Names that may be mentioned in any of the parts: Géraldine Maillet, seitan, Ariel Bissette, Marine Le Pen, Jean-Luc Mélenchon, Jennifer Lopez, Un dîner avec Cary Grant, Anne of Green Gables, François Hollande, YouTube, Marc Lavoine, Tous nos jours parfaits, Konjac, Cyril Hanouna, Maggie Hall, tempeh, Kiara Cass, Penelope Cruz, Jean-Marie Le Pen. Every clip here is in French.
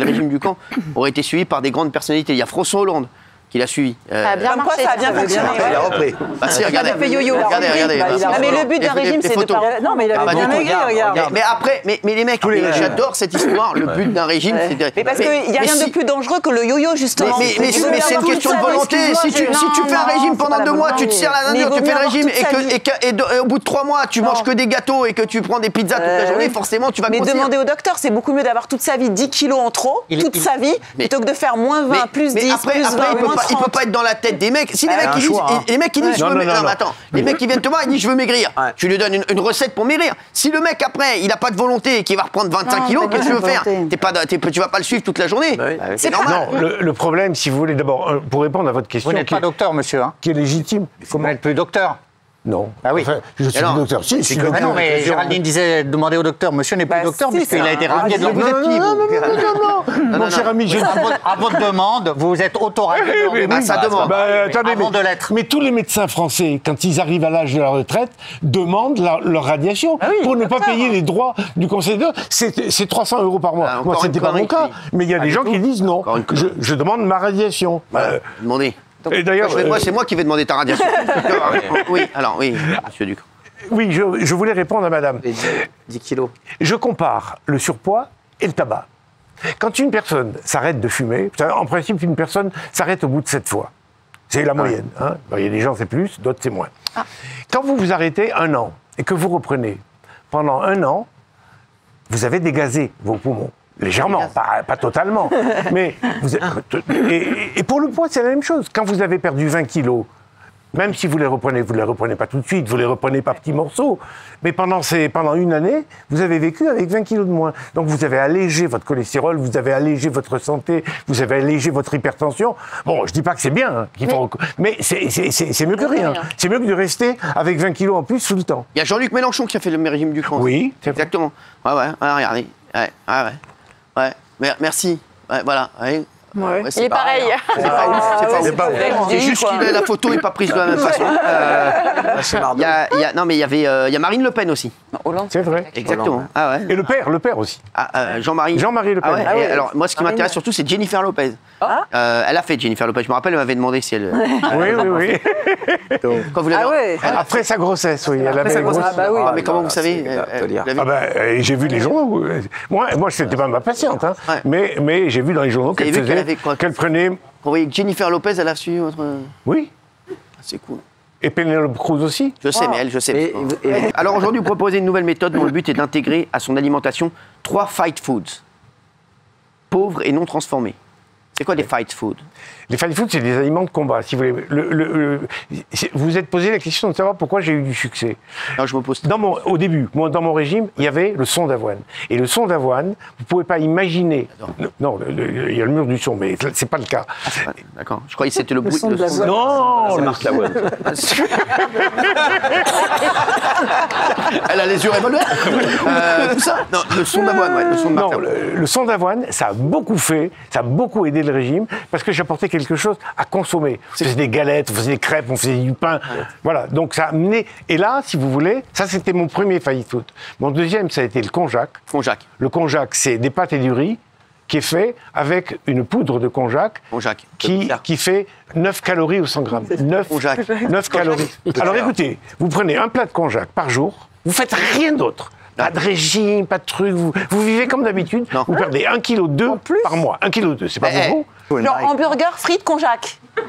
Le régime du camp aurait été suivi par des grandes personnalités. Il y a François Hollande qui l'a suivi. Comme quoi, ça a bien fonctionné. Il a repris. Bah si, regardez. Il a fait yo-yo. Regardez. Mais le but d'un régime, c'est de parler. Non, mais il avait bien maigri, regarde. Mais après, mais les mecs, j'adore cette histoire. Le but d'un régime, c'est de... Mais parce qu'il n'y a rien de plus dangereux que le yo-yo, justement. Mais c'est une question de volonté. Si tu fais un régime pendant 2 mois, tu te serres la nature, tu fais le régime, et au bout de 3 mois, tu manges que des gâteaux et que tu prends des pizzas toute la journée, forcément, tu vas grossir. Mais demandez au docteur, c'est beaucoup mieux d'avoir toute sa vie 10 kilos en trop, toute sa vie, plutôt que de faire moins 20, plus 10, plus 20. Il peut pas être dans la tête des mecs. Si les mecs qui disent je veux maigrir, attends, les mecs qui viennent te voir, ils disent je veux maigrir. Ouais. Tu lui donnes une recette pour maigrir. Si le mec après, il a pas de volonté et qu'il va reprendre 25 kilos, qu'est-ce que tu veux faire? Tu vas pas le suivre toute la journée. Oui. C'est normal. Non, le problème, si vous voulez, d'abord, pour répondre à votre question, vous n'êtes pas docteur, monsieur, hein, qui est légitime. Vous n'êtes plus docteur. Non. Ah oui. Enfin, je suis docteur. Si, je suis docteur. Non, mais Géraldine disait, demandez au docteur. Monsieur n'est plus docteur puisqu'il a été ramené de l'hôpital. Non, mon cher ami, à votre demande, vous êtes autorisé à sa demande. Avant de l'être. Mais tous les médecins français, quand ils arrivent à l'âge de la retraite, demandent leur radiation pour ne pas payer les droits du Conseil d'ordre. C'est 300 € par mois. Moi, c'était pas mon cas. Mais il y a des gens qui disent non. Je demande ma radiation. Demandez. Donc, et d'ailleurs, c'est moi qui vais demander ta radiation. Oui, alors, oui, monsieur Duc. Oui, je voulais répondre à madame. 10 kilos. Je compare le surpoids et le tabac. Quand une personne s'arrête de fumer, en principe, une personne s'arrête au bout de 7 fois. C'est la moyenne. Hein. Il y a des gens, c'est plus, d'autres, c'est moins. Ah. Quand vous vous arrêtez 1 an et que vous reprenez, pendant 1 an, vous avez dégazé vos poumons. Légèrement, pas totalement. Mais vous avez, et pour le poids, c'est la même chose. Quand vous avez perdu 20 kilos, même si vous ne les reprenez pas tout de suite, vous les reprenez par petits morceaux, mais pendant 1 année, vous avez vécu avec 20 kilos de moins. Donc vous avez allégé votre cholestérol, vous avez allégé votre santé, vous avez allégé votre hypertension. Bon, je ne dis pas que c'est bien, hein, mais c'est mieux que rien. C'est mieux que de rester avec 20 kilos en plus sous le temps. Il y a Jean-Luc Mélenchon qui a fait le régime du camp. Oui, exactement. Regardez. Ouais. Ouais, merci. Ouais, voilà. Ouais. Ouais. Ouais, il est pareil. C'est pas ouf. C'est juste que la photo n'est pas prise de la même façon. Non, mais il y a Marine Le Pen aussi. Hollande. C'est vrai. Exactement. Ah ouais. Et le père aussi. Jean-Marie. Jean-Marie Le Pen. Ah ouais. Alors, moi, ce qui m'intéresse surtout, c'est Jennifer Lopez. Ah. Elle a fait Jennifer Lopez. Je me rappelle, elle m'avait demandé si elle. Oui. Quand vous l'avez. Après sa grossesse, oui. Elle avait grossesse. Ah bah oui. Mais comment vous savez? J'ai vu les journaux. Moi, c'était pas ma patiente, mais j'ai vu dans les journaux qu'elle faisait. Qu'elle prenait. Vous voyez, Jennifer Lopez, elle a suivi votre. Oui. C'est cool. Et Penelope Cruz aussi. Je sais, mais elle, je sais. Alors aujourd'hui, vous proposez une nouvelle méthode dont le but est d'intégrer à son alimentation 3 fight foods pauvres et non transformés. C'est quoi des fight foods? Les fight foods, c'est des aliments de combat. Si vous voulez, vous êtes posé la question de savoir pourquoi j'ai eu du succès. Non, je me pose. Au début, dans mon régime, il y avait le son d'avoine. Et le son d'avoine, vous ne pouvez pas imaginer. Non, il y a le mur du son, mais c'est pas le cas. Ah, d'accord. Je croyais que c'était le bruit de la voix. Non, c'est Marc Lavoine. Elle a les yeux révolvés. Tout ça. Non, le son d'avoine, ouais, le son de Marc Lavoine. Non, le son d'avoine, ça a beaucoup fait, ça a beaucoup aidé le régime, parce que j'apportais quelque chose à consommer. On faisait des galettes, on faisait des crêpes, on faisait du pain. Ouais. Voilà, donc ça a amené... Et là, si vous voulez, ça c'était mon premier fight food. Mon deuxième, ça a été le konjac. Le konjac, c'est des pâtes et du riz qui est fait avec une poudre de konjac qui fait 9 calories au 100 grammes. 9 calories. Alors écoutez, vous prenez un plat de konjac par jour, vous faites rien d'autre. Pas de régime, pas de truc. Vous vivez comme d'habitude. Vous perdez 1,2 kg par mois. 1,2 kg, c'est pas beaucoup. Genre hamburger, frites, konjac. Oui,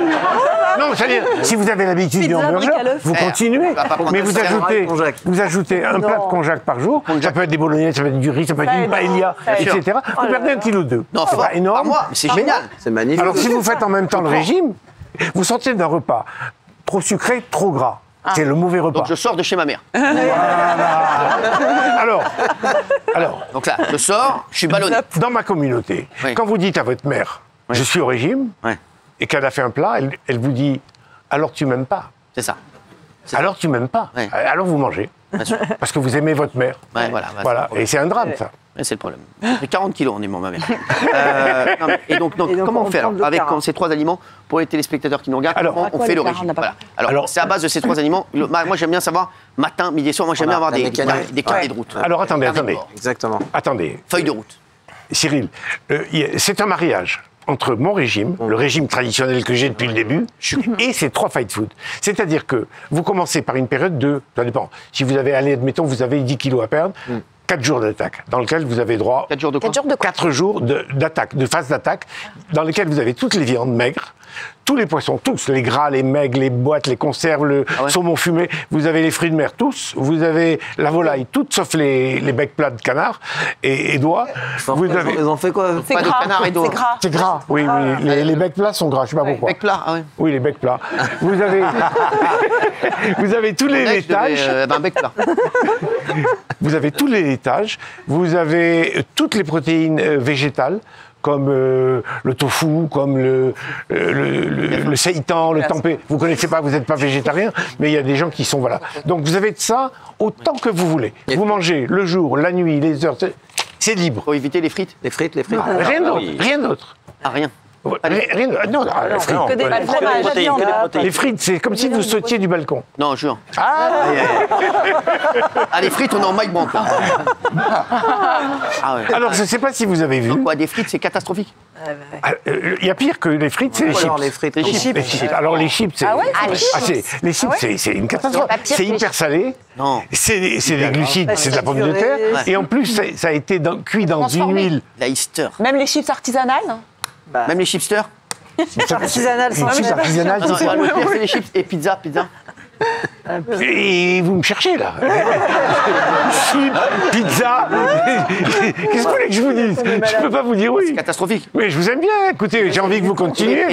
oui. Non, c'est-à-dire, si vous avez l'habitude du hamburger, vous continuez. Mais vous ajoutez un plat de konjac par jour. Ça peut être des bolognaises, ça peut être du riz, ça peut être une paella, etc. Vous perdez 1,2 kg. Non, c'est pas énorme. C'est génial. C'est magnifique. Alors, si vous faites en même temps le régime, vous sortez d'un repas trop sucré, trop gras. C'est le mauvais repas. Donc je sors de chez ma mère. Voilà. Alors. Donc là, je sors, je suis ballonné. Dans ma communauté, quand vous dites à votre mère, je suis au régime, et qu'elle a fait un plat, elle vous dit, alors tu m'aimes pas. C'est ça. Alors tu m'aimes pas. Ouais. Alors vous mangez. Parce que vous aimez votre mère. Ouais, voilà. Et c'est un drame, ça. C'est le problème. J'ai 40 kilos, on est mort, ma mère. Non, mais, et donc, comment on fait alors, avec ces 3 aliments pour les téléspectateurs qui nous regardent? Alors, comment on fait le régime? Voilà. Alors, c'est à base de ces 3 aliments. Moi, j'aime bien savoir matin, midi et soir. Moi, j'aime bien avoir des carnets de route. Alors, attendez. Exactement. Attendez. Feuille de route. Cyril, c'est un mariage entre mon régime, le régime traditionnel que j'ai depuis le début, et ces trois fight food. C'est-à-dire que vous commencez par une période de... Ça dépend. Si vous avez, allez, admettons, vous avez 10 kilos à perdre, 4 jours d'attaque, dans lequel vous avez droit... 4 jours de quoi ? 4 jours d'attaque, de phase d'attaque, dans lesquelles vous avez toutes les viandes maigres, tous les poissons, tous, les gras, les maigres, les boîtes, les conserves, le saumon fumé, vous avez les fruits de mer, tous, vous avez la volaille, toutes, sauf les becs plats de canard et d'oie. Ils ont fait quoi? Pas de canard et d'oie. C'est gras, oui, oui. Les becs plats sont gras, je ne sais pas pourquoi. Les becs plats, ah oui. Oui, les becs plats. Vous avez tous les laitages. Un bec plat. Vous avez tous les laitages, vous avez toutes les protéines végétales, comme le tofu, comme le seitan, le tempeh. Vous ne connaissez pas, vous n'êtes pas végétarien, mais il y a des gens qui sont... Voilà. Donc vous avez de ça autant que vous voulez. Vous mangez le jour, la nuit, les heures, c'est libre. Faut éviter les frites. Les frites, les frites. Ah, rien d'autre, rien d'autre. Ah, rien. Rien de... Non, non, les frites, que des protéines, les frites, c'est comme si vous sautiez du balcon. Non, jure. Ah, ah, les frites, on est en maille banque. Ah, ouais. Alors, je ne sais pas si vous avez vu. Quoi, des frites, c'est catastrophique. Il y a pire que les frites, c'est les chips. Les frites, les chips. Les chips. Alors les chips, c'est... Ah ouais, les chips, c'est une catastrophe. C'est hyper salé. Non. C'est des glucides, c'est de la pomme de terre. Et en plus, ça a été cuit dans une huile. La Easter. Même les chips artisanales. Bah. Même les chipsters. Artisanales, sans chips artisanales, c'est les chips et pizza, pizza. Et vous me cherchez là. Chips, pizza. Qu'est-ce que vous voulez que je vous dise? Je peux pas vous dire oui. C'est catastrophique. Mais je vous aime bien. Écoutez, j'ai envie que vous continuiez.